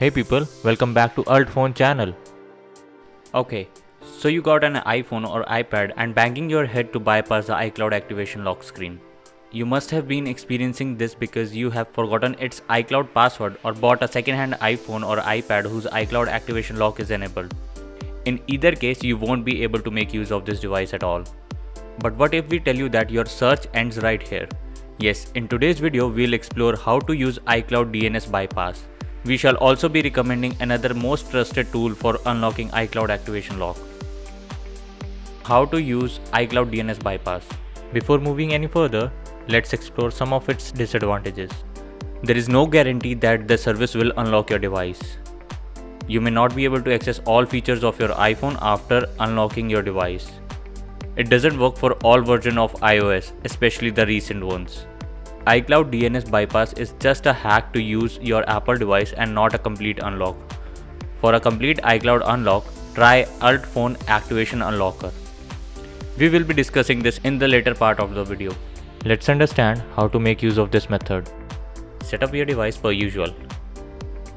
Hey people, welcome back to UltFone channel. Okay, so you got an iPhone or iPad and banging your head to bypass the iCloud activation lock screen. You must have been experiencing this because you have forgotten its iCloud password or bought a second-hand iPhone or iPad whose iCloud activation lock is enabled. In either case, you won't be able to make use of this device at all. But what if we tell you that your search ends right here? Yes, in today's video, we'll explore how to use iCloud DNS bypass. We shall also be recommending another most trusted tool for unlocking iCloud activation lock. How to use iCloud DNS bypass. Before moving any further, let's explore some of its disadvantages. There is no guarantee that the service will unlock your device. You may not be able to access all features of your iPhone after unlocking your device. It doesn't work for all versions of iOS, especially the recent ones. iCloud DNS bypass is just a hack to use your Apple device and not a complete unlock. For a complete iCloud unlock, try UltFone Activation Unlocker. We will be discussing this in the later part of the video. Let's understand how to make use of this method. Set up your device per usual,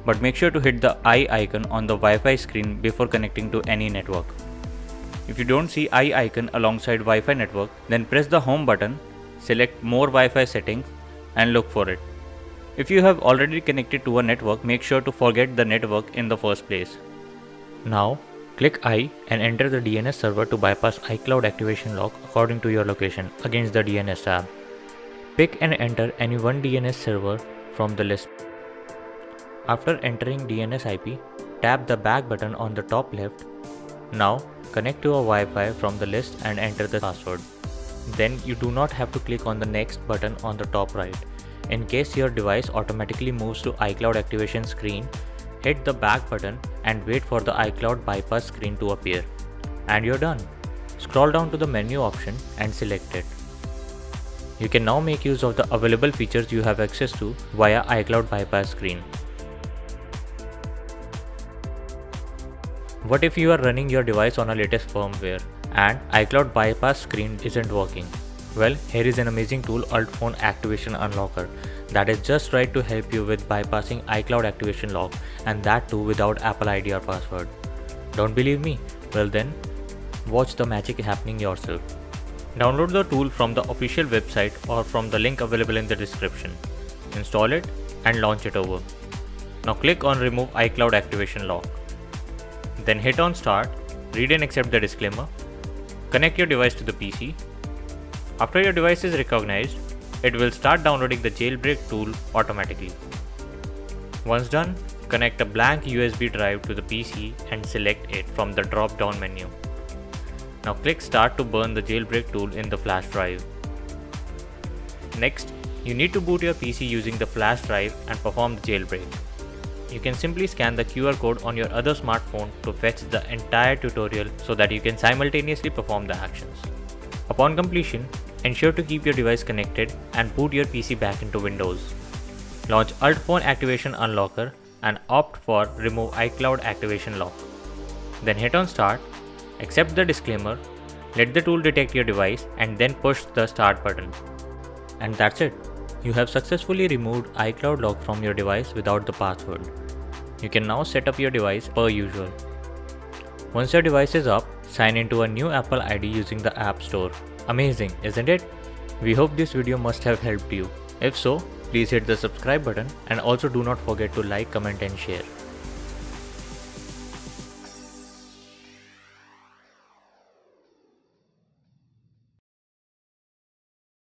but make sure to hit the I icon on the Wi-Fi screen before connecting to any network. If you don't see I icon alongside Wi-Fi network, then press the home button, select more Wi-Fi settings, and look for it. If you have already connected to a network, make sure to forget the network in the first place. Now, click I and enter the DNS server to bypass iCloud activation lock according to your location against the DNS tab. Pick and enter any one DNS server from the list. After entering DNS IP, tap the back button on the top left. Now, connect to a Wi-Fi from the list and enter the password. Then you do not have to click on the next button on the top right. In case your device automatically moves to iCloud activation screen, hit the back button and wait for the iCloud bypass screen to appear. And you're done. Scroll down to the menu option and select it. You can now make use of the available features you have access to via iCloud bypass screen. What if you are running your device on a latest firmware and iCloud bypass screen isn't working? Well, here is an amazing tool, UltFone Activation Unlocker, that is just right to help you with bypassing iCloud activation lock, and that too without Apple ID or password. Don't believe me? Well then, watch the magic happening yourself. Download the tool from the official website or from the link available in the description. Install it and launch it over. Now click on Remove iCloud Activation Lock. Then hit on Start, read and accept the disclaimer. Connect your device to the PC. After your device is recognized, it will start downloading the jailbreak tool automatically. Once done, connect a blank USB drive to the PC and select it from the drop-down menu. Now click Start to burn the jailbreak tool in the flash drive. Next, you need to boot your PC using the flash drive and perform the jailbreak. You can simply scan the QR code on your other smartphone to fetch the entire tutorial so that you can simultaneously perform the actions. Upon completion, ensure to keep your device connected and boot your PC back into Windows. Launch UltFone Activation Unlocker and opt for Remove iCloud Activation Lock. Then hit on Start, accept the disclaimer, let the tool detect your device, and then push the Start button. And that's it. You have successfully removed iCloud lock from your device without the password. You can now set up your device per usual. Once your device is up, sign into a new Apple ID using the App Store. Amazing, isn't it? We hope this video must have helped you. If so, please hit the subscribe button and also do not forget to like, comment and share.